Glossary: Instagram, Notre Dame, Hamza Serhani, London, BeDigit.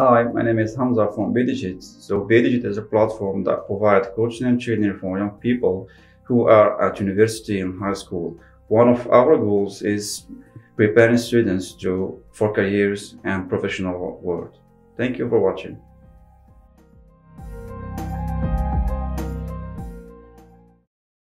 Hi, my name is Hamza from BeDigit. So BeDigit is a platform that provides coaching and training for young people who are at university and high school. One of our goals is preparing students for careers and professional world. Thank you for watching.